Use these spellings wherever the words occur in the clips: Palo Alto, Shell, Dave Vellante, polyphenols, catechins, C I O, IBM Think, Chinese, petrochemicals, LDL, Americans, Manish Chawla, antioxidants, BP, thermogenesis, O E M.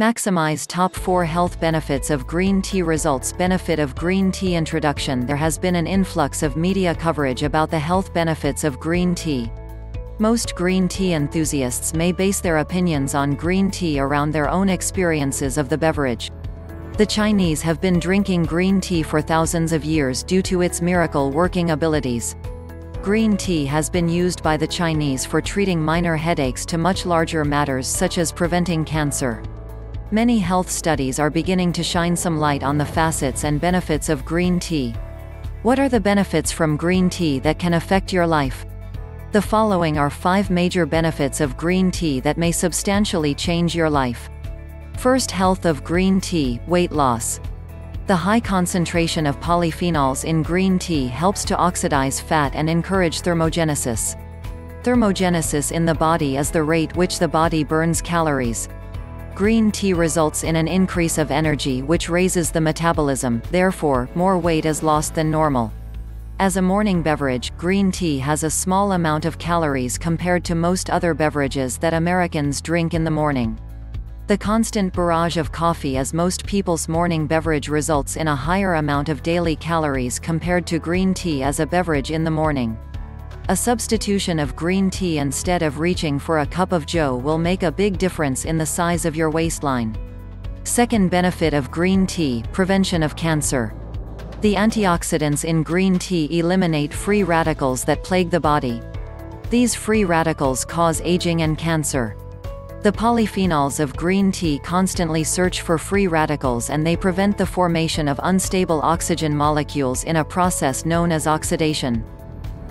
Maximize top 4 health benefits of green tea results. Benefit of green tea introduction. There has been an influx of media coverage about the health benefits of green tea. Most green tea enthusiasts may base their opinions on green tea around their own experiences of the beverage. The Chinese have been drinking green tea for thousands of years due to its miracle working abilities. Green tea has been used by the Chinese for treating minor headaches to much larger matters such as preventing cancer. Many health studies are beginning to shine some light on the facets and benefits of green tea. What are the benefits from green tea that can affect your life? The following are 5 major benefits of green tea that may substantially change your life. First, health of green tea, weight loss. The high concentration of polyphenols in green tea helps to oxidize fat and encourage thermogenesis. Thermogenesis in the body is the rate which the body burns calories. Green tea results in an increase of energy which raises the metabolism, therefore, more weight is lost than normal. As a morning beverage, green tea has a small amount of calories compared to most other beverages that Americans drink in the morning. The constant barrage of coffee as most people's morning beverage results in a higher amount of daily calories compared to green tea as a beverage in the morning. A substitution of green tea instead of reaching for a cup of joe will make a big difference in the size of your waistline. Second benefit of green tea, prevention of cancer. The antioxidants in green tea eliminate free radicals that plague the body. These free radicals cause aging and cancer. The polyphenols of green tea constantly search for free radicals and they prevent the formation of unstable oxygen molecules in a process known as oxidation.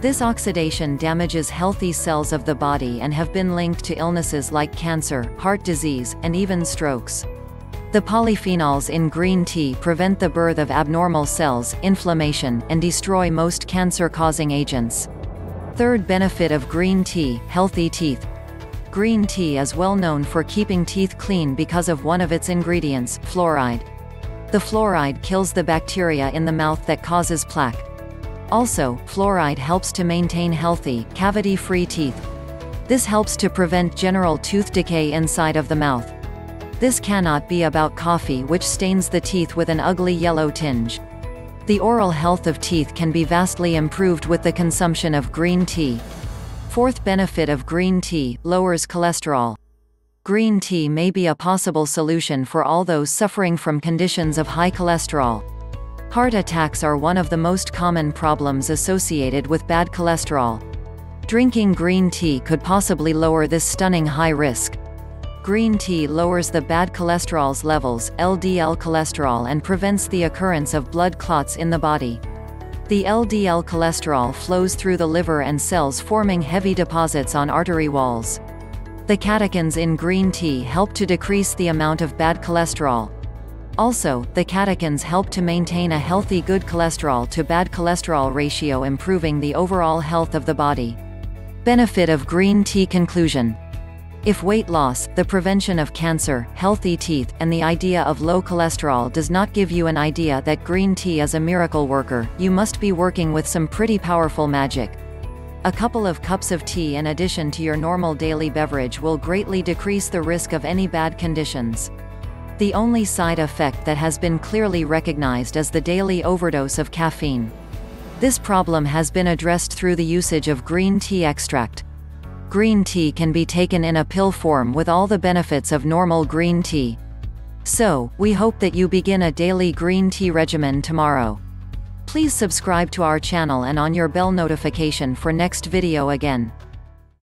This oxidation damages healthy cells of the body and have been linked to illnesses like cancer, heart disease, and even strokes. The polyphenols in green tea prevent the birth of abnormal cells, inflammation, and destroy most cancer-causing agents. Third benefit of green tea, healthy teeth. Green tea is well known for keeping teeth clean because of one of its ingredients, fluoride. The fluoride kills the bacteria in the mouth that causes plaque. Also, fluoride helps to maintain healthy, cavity-free teeth. This helps to prevent general tooth decay inside of the mouth. This cannot be about coffee, which stains the teeth with an ugly yellow tinge. The oral health of teeth can be vastly improved with the consumption of green tea. Fourth benefit of green tea, lowers cholesterol. Green tea may be a possible solution for all those suffering from conditions of high cholesterol. Heart attacks are one of the most common problems associated with bad cholesterol. Drinking green tea could possibly lower this stunning high risk. Green tea lowers the bad cholesterol's levels, LDL cholesterol, and prevents the occurrence of blood clots in the body. The LDL cholesterol flows through the liver and cells, forming heavy deposits on artery walls. The catechins in green tea help to decrease the amount of bad cholesterol. Also, the catechins help to maintain a healthy good cholesterol to bad cholesterol ratio, improving the overall health of the body. Benefit of green tea conclusion. If weight loss, the prevention of cancer, healthy teeth, and the idea of low cholesterol does not give you an idea that green tea is a miracle worker, you must be working with some pretty powerful magic. A couple of cups of tea in addition to your normal daily beverage will greatly decrease the risk of any bad conditions. The only side effect that has been clearly recognized is the daily overdose of caffeine. This problem has been addressed through the usage of green tea extract. Green tea can be taken in a pill form with all the benefits of normal green tea. So, we hope that you begin a daily green tea regimen tomorrow. Please subscribe to our channel and on your bell notification for next video again.